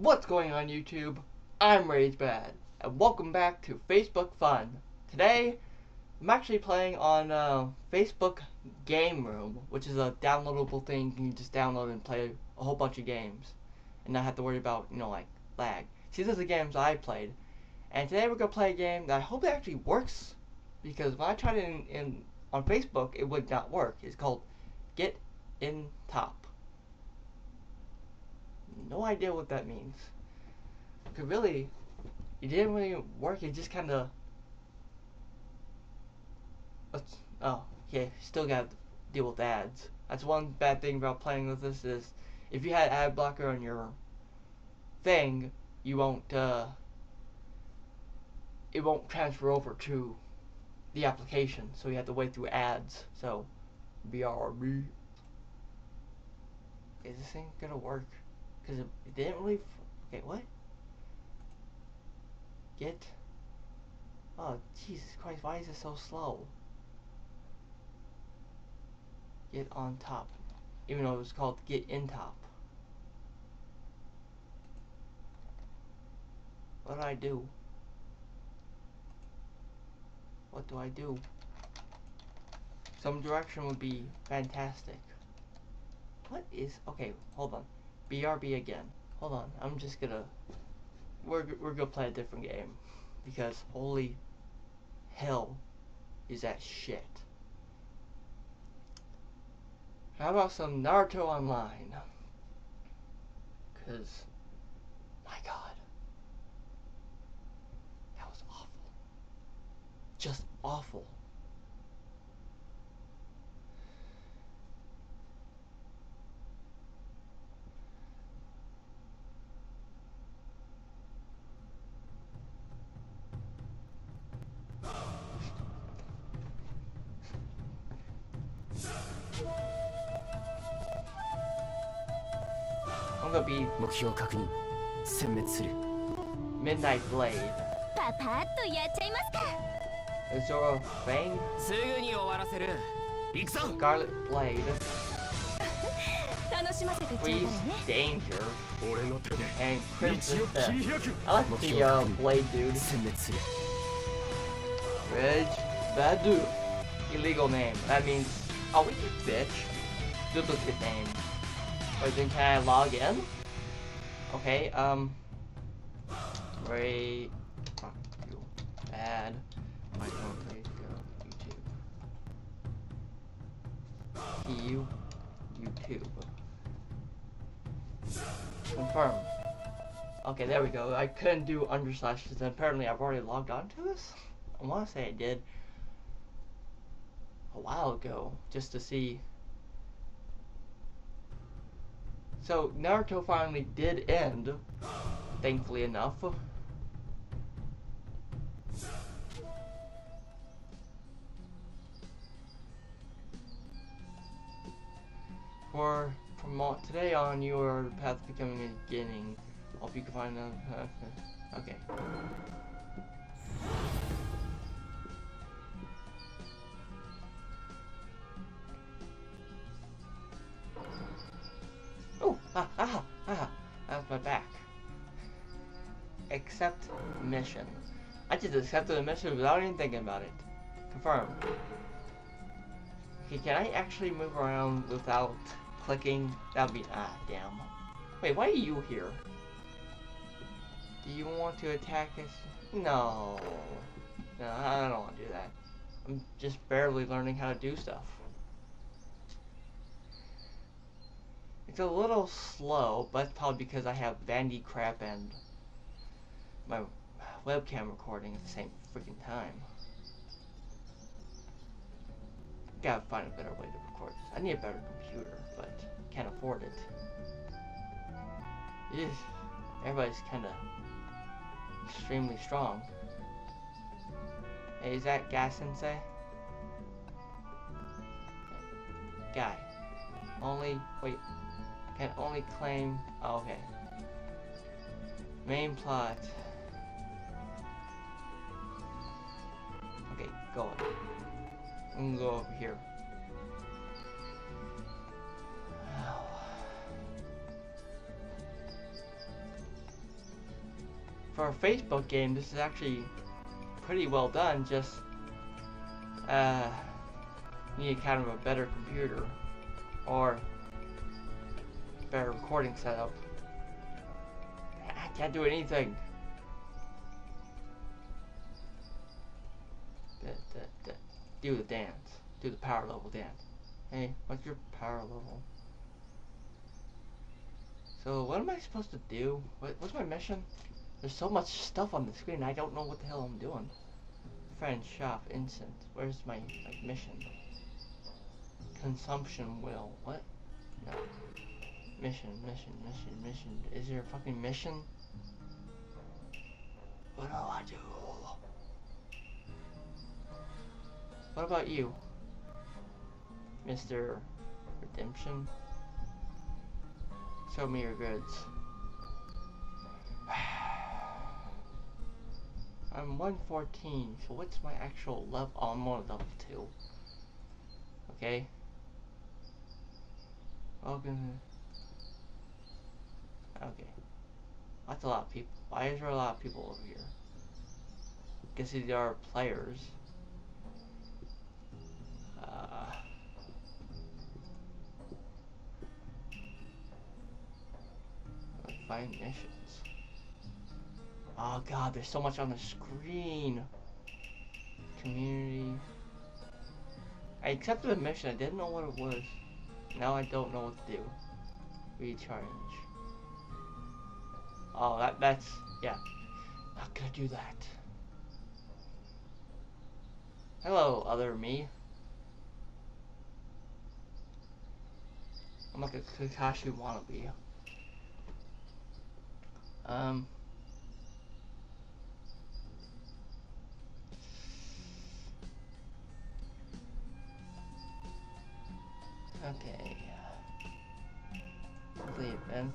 What's going on YouTube? I'm RageBad and welcome back to Facebook Fun. Today I'm actually playing on Facebook Game Room, which is a downloadable thing. You can just download and play a whole bunch of games and not have to worry about, you know, like lag. See, these are the games I played, and today we're gonna play a game that I hope actually works, because when I tried it on Facebook it would not work. It's called Get In Top. No idea what that means, because really it didn't really work. It just kind of, oh yeah, still gotta deal with ads. That's one bad thing about playing with this, is if you had ad blocker on your thing, you won't it won't transfer over to the application, so you have to wait through ads. So BRB, is this thing gonna work? Because it didn't really. Okay, what? Get. Oh, Jesus Christ, why is it so slow? Get on top. Even though it was called Get In Top. What do I do? What do I do? Some direction would be fantastic. What is. Okay, hold on. BRB again. Hold on, I'm just gonna. We're gonna play a different game, because holy hell is that shit. How about some Naruto Online? Cause my God, that was awful. Just awful. I'm gonna be Midnight Blade. Azora Fang. Scarlet Blade. Freeze Danger. And Crimson Theft. I like the Blade dude. RageBad. Illegal name. That means, oh, we did bitch. Duplicate name. Wait, then can I log in? Okay, RageBad. My homepage, YouTube. YouTube. Confirm. Okay, there we go. I couldn't do underslashes, and apparently I've already logged on to this? I wanna say I did a while ago, just to see. So Naruto finally did end, thankfully enough. For promote today on your path to becoming a beginning. Hope you can find another. Okay. That's my back. Accept mission. I just accepted the mission without even thinking about it. Confirm. Okay, can I actually move around without clicking? That'd be, ah, damn. Wait, why are you here? Do you want to attack us? No. No, I don't want to do that. I'm just barely learning how to do stuff. It's a little slow, but that's probably because I have bandy crap and my webcam recording at the same freaking time. Gotta find a better way to record this. I need a better computer, but can't afford it. Yes, everybody's kind of extremely strong. Hey, is that Guy Sensei? Guy. Only, wait. Can only claim. Oh, okay. Main plot. Okay, go on. I'm gonna go over here. for a Facebook game, this is actually pretty well done, just need kind of a better computer or better recording setup. I can't do anything. Do the dance. Do the power level dance. Hey, what's your power level? So what am I supposed to do? What's my mission? There's so much stuff on the screen, I don't know what the hell I'm doing. Friend, shop, instant. Where's my mission? Consumption will. What? No. Mission. Is there a fucking mission? What do I do? What about you? Mr. Redemption? Show me your goods. I'm 114, so what's my actual level? Oh, I'm on level 2. Okay. Welcome. Okay. That's a lot of people. Why is there a lot of people over here? I guess these are players. Find missions. Oh god, there's so much on the screen. Community. I accepted a mission, I didn't know what it was. Now I don't know what to do. Recharge. Oh, that's, yeah. Not gonna do that. Hello, other me. I'm like a Kakashi wannabe. Okay. The event.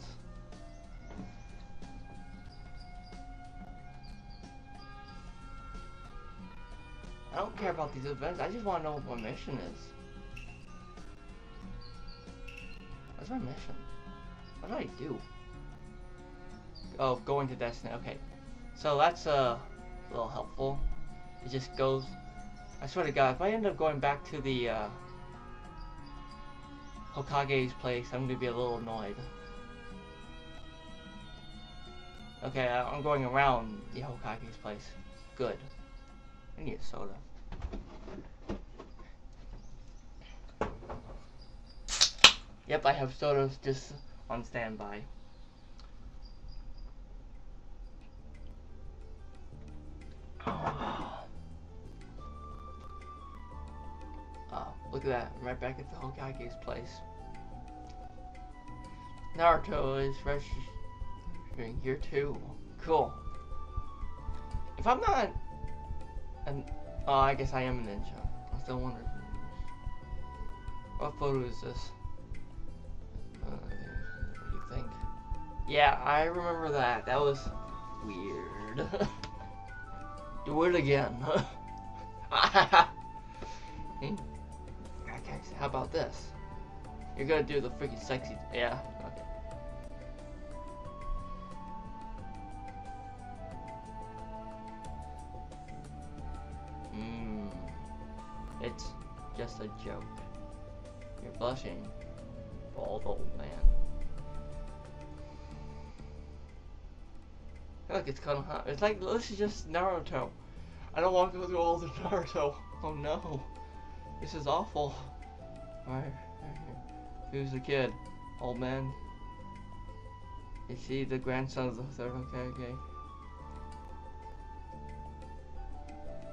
I don't care about these events. I just want to know what my mission is. What's my mission? What do I do? Oh, going to Destiny. Okay, so that's a little helpful. It just goes. I swear to God, if I end up going back to the Hokage's place, I'm gonna be a little annoyed. Okay, I'm going around the Hokage's place. Good. I need a soda. Yep, I have sodas just on standby. Look at that, I'm right back at the Hokage's place. Naruto is registering here too. Cool. If I'm not an... Oh, I guess I am a ninja. I still wonder. What photo is this? What do you think? Yeah, I remember that. That was weird. Do it again. Hey. How about this? You're gonna do the freaking sexy. Yeah, okay. It's just a joke. You're blushing, bald old man. Look, it's kind of hot. It's like, this is just Naruto. I don't want to go through all the Naruto. Oh no. This is awful. Right, who's the kid? Old man? Is he the grandson of the third? Okay.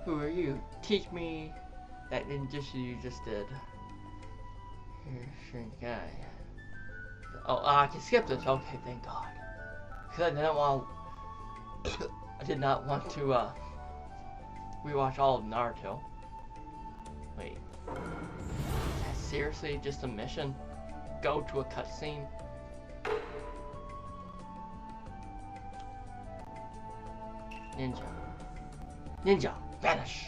Who are you? Teach me that ninja you just did. Here's your guy. Oh, I can skip this. Okay, thank God. Because I did not want to rewatch all of Naruto. Wait. Seriously, just a mission? Go to a cutscene? Ninja. Ninja! Vanish!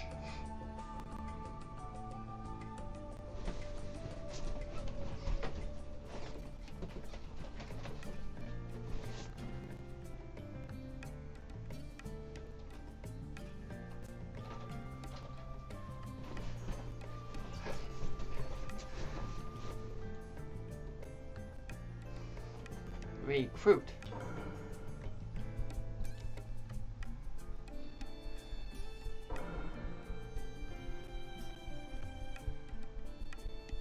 recruit.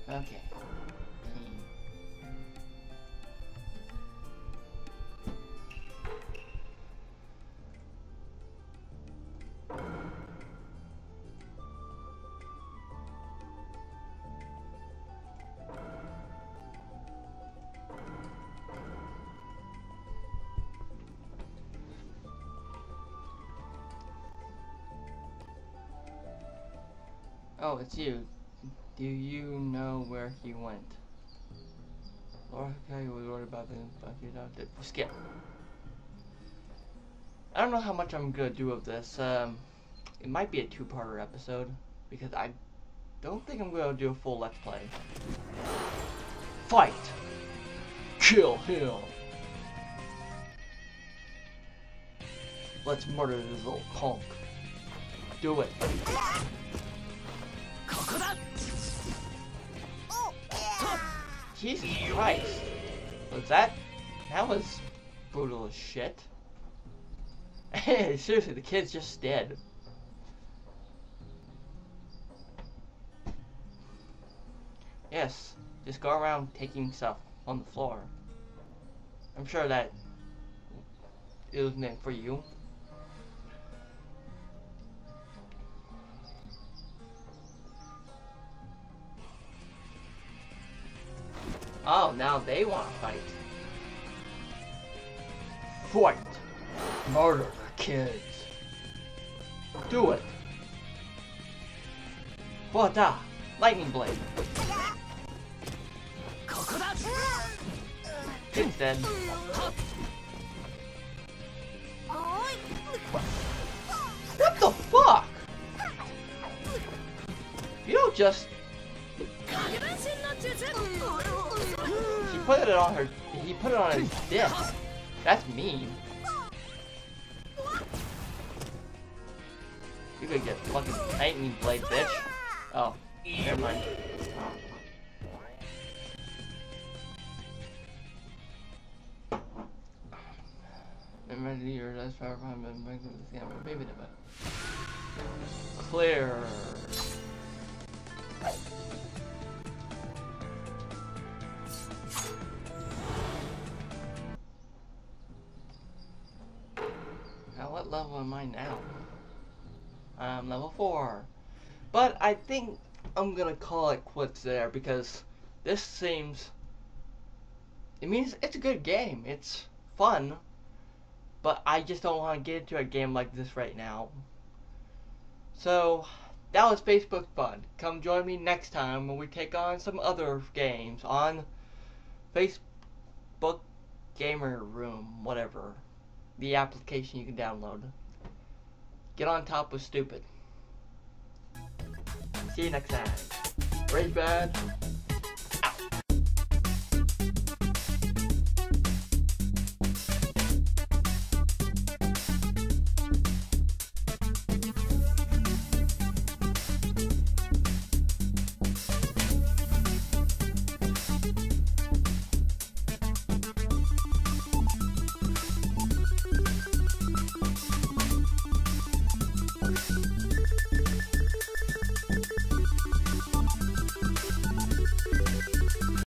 Okay. Oh, it's you. Do you know where he went? Hokage was worried about the bucket of the skip. I don't know how much I'm gonna do of this. It might be a two-parter episode because I don't think I'm gonna do a full let's play. Fight! Kill him! Let's murder this little punk. Do it. Jesus Christ! Was that? That was brutal as shit. Seriously, the kid's just dead. Yes, just go around taking stuff on the floor. I'm sure that isn't for you. Oh, now they want to fight. Fight! Murder the kids! Do it! Bada! Lightning Blade! Kid's dead. What the fuck? You don't just... She put it on her. He put it on his dick. That's mean. You could get fucking lightning blade, bitch. Oh, never mind. Remember your last power bomb and bring them to the camera. Maybe never. Clear. What level am I now? I'm level 4. But I think I'm gonna call it quits there because this seems... It means it's a good game. It's fun. But I just don't want to get into a game like this right now. So, that was Facebook Bud. Come join me next time when we take on some other games on Facebook Game Room, whatever. The application you can download. Get on top with stupid. See you next time. RageBad.